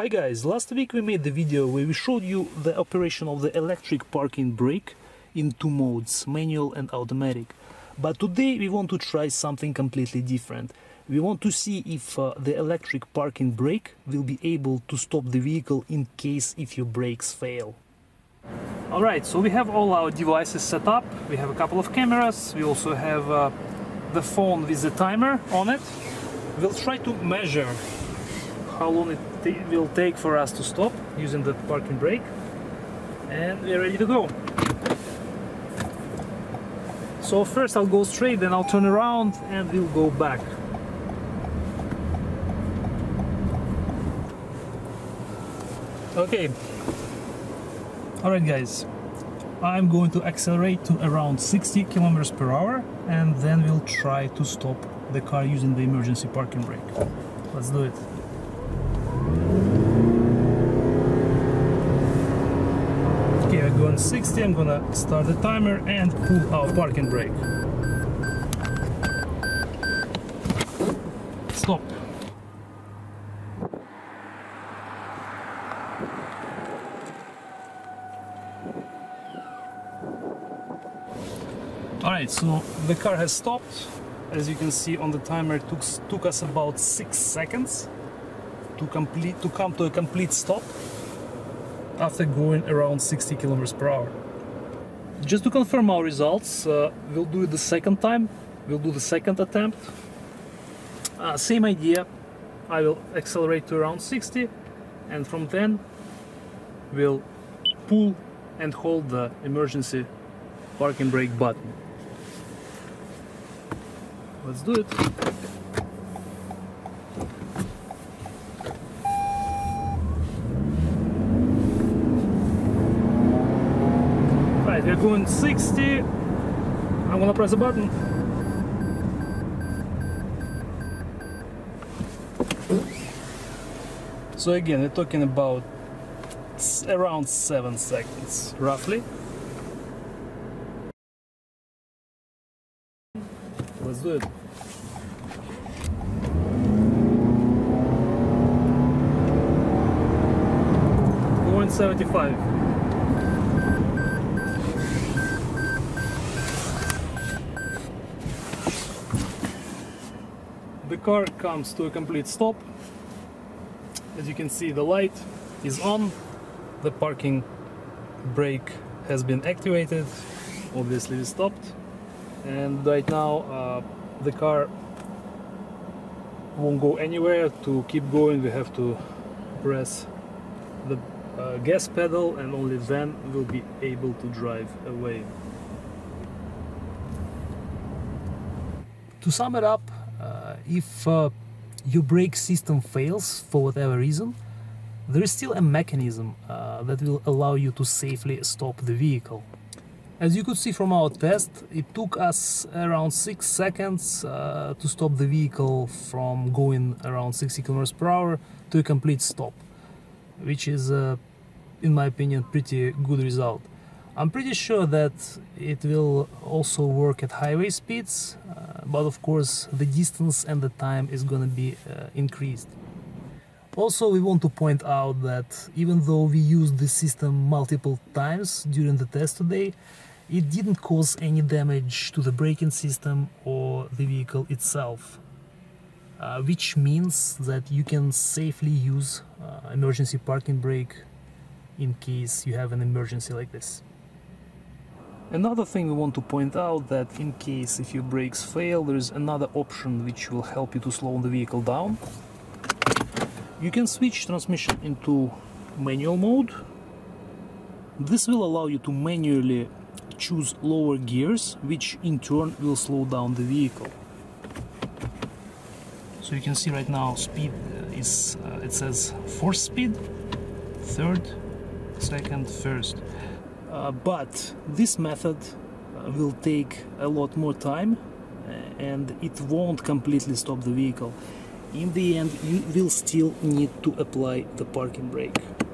Hi guys, last week we made the video where we showed you the operation of the electric parking brake in two modes, manual and automatic. But today we want to try something completely different. We want to see if the electric parking brake will be able to stop the vehicle in case if your brakes fail. Alright, so we have all our devices set up. We have a couple of cameras, we also have the phone with the timer on it. We'll try to measure how long it will take for us to stop using the parking brake, and we're ready to go. So first I'll go straight, then I'll turn around and we'll go back. Okay. Alright guys, I'm going to accelerate to around 60 km/h and then we'll try to stop the car using the emergency parking brake. Let's do it. Okay, I'm going 60, I'm gonna start the timer and pull our parking brake. Stop. Alright, so the car has stopped. As you can see on the timer, it took us about 6 seconds to come to a complete stop after going around 60 km/h. Just to confirm our results, we'll do it the second time, we'll do the second attempt. Same idea, I will accelerate to around 60 and from then we'll pull and hold the emergency parking brake button. Let's do it. Right, we're going 60. I'm gonna press the button. So again, we're talking about around 7 seconds, roughly. Let's do it. Going 75. The car comes to a complete stop. As you can see, the light is on. The parking brake has been activated. Obviously, we stopped. And right now the car won't go anywhere. To keep going we have to press the gas pedal and only then we'll be able to drive away. To sum it up, if your brake system fails for whatever reason, there is still a mechanism that will allow you to safely stop the vehicle. As you could see from our test, it took us around 6 seconds to stop the vehicle from going around 60 km/h to a complete stop, which is, in my opinion, pretty good result. I'm pretty sure that it will also work at highway speeds, but of course the distance and the time is gonna be increased. Also, we want to point out that even though we used this system multiple times during the test today, it didn't cause any damage to the braking system or the vehicle itself, which means that you can safely use emergency parking brake in case you have an emergency like this. Another thing we want to point out, that in case if your brakes fail, there is another option which will help you to slow the vehicle down. You can switch transmission into manual mode. This will allow you to manually choose lower gears, which in turn will slow down the vehicle. So you can see right now speed is, it says fourth speed, third, second, first. But this method will take a lot more time and it won't completely stop the vehicle. In the end, you will still need to apply the parking brake.